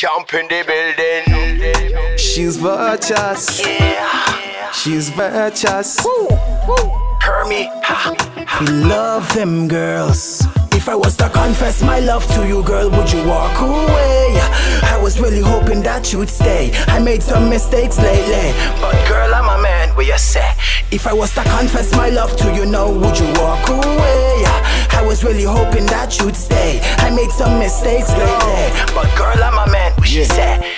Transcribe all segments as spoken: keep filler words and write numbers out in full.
Camp in the building. She's virtuous. Yeah. She's virtuous. Woo, woo. Hermie. Ha, ha. We love them girls. If I was to confess my love to you, girl, would you walk away? I was really hoping that you'd stay. I made some mistakes lately, but girl, I'm a man, what you say? If I was to confess my love to you now, would you walk away? I was really hoping that you'd stay. I made some mistakes lately, but girl, I'm a man, what you say?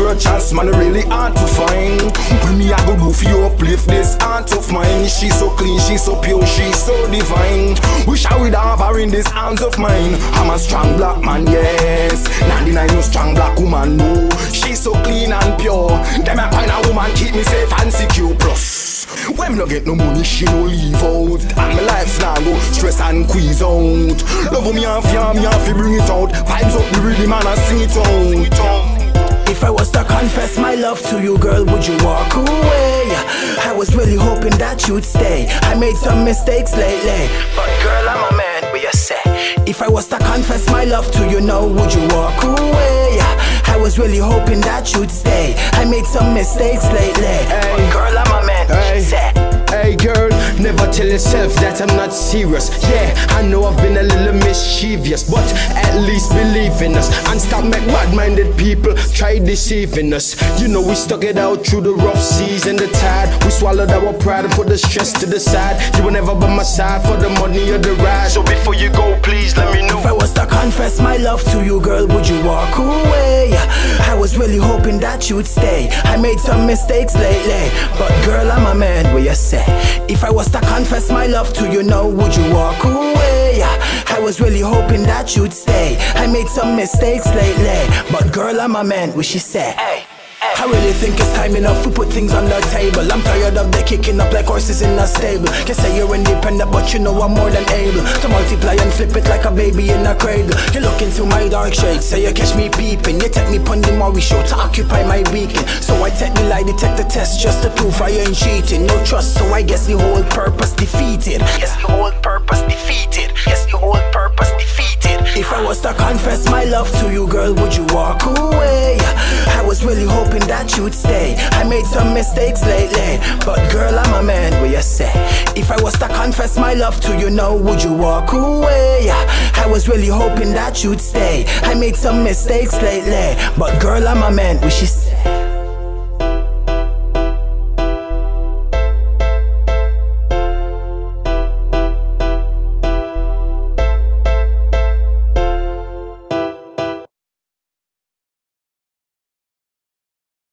Virtuous man really hard to find. When me I go move you up, lift this heart of mine. She's so clean, she's so pure, she's so divine. Wish I would have her in these hands of mine. I'm a strong black man, yes. ninety-nine no strong black woman, no. She's so clean and pure. Them I find a woman keep me safe and secure. Plus, when me no get no money, she no leave out. And my life's now go stress and squeeze out. Love me and fear me and fear bring it out. Vibes up the rhythm and I sing it out. Sing it out. If I was to confess my love to you, girl, would you walk away? I was really hoping that you'd stay. I made some mistakes lately, but girl, I'm a man, what you say? If I was to confess my love to you now, would you walk away? I was really hoping that you'd stay. I made some mistakes lately, but girl, I'm a man, what you say? Hey girl, never tell yourself that I'm not serious. Yeah, I know I've been a little mischievous, but at least believe in us and stop make bad-minded people try deceiving us. You know we stuck it out through the rough seas and the tide. We swallowed our pride and put the stress to the side. You were never by my side for the money or the ride. So before you go, please let me know. If I was to confess my love to you, girl, would you walk away? I was really hoping that you'd stay. I made some mistakes lately, but girl, I'm a man, what you say? If I was to confess my love to you now, would you walk away? I was really hoping that you'd stay. I made some mistakes lately, but girl, I'm a man, what she say? Hey, hey. I really think it's time enough to put things on the table. I'm tired of the kicking up like horses in a stable. Can say you're independent, but you know I'm more than able to multiply and flip it like a baby in a cradle. You look into my dark shade, say you catch me peeping. You take me pon the Maury show to occupy my weekend. So I take the lie detector test just to prove I ain't cheating. No trust, so I guess the whole purpose defeated. Yes, the whole purpose defeated. Yes, the whole purpose defeated. If I was to confess my love to you, girl, would you walk away? I was really hoping that you'd stay. I made some mistakes lately, but girl, I'm a man, what you say? If I was to confess my love to you now, would you walk away? I was really hoping that you'd stay. I made some mistakes lately, but girl, I'm a man, what she say?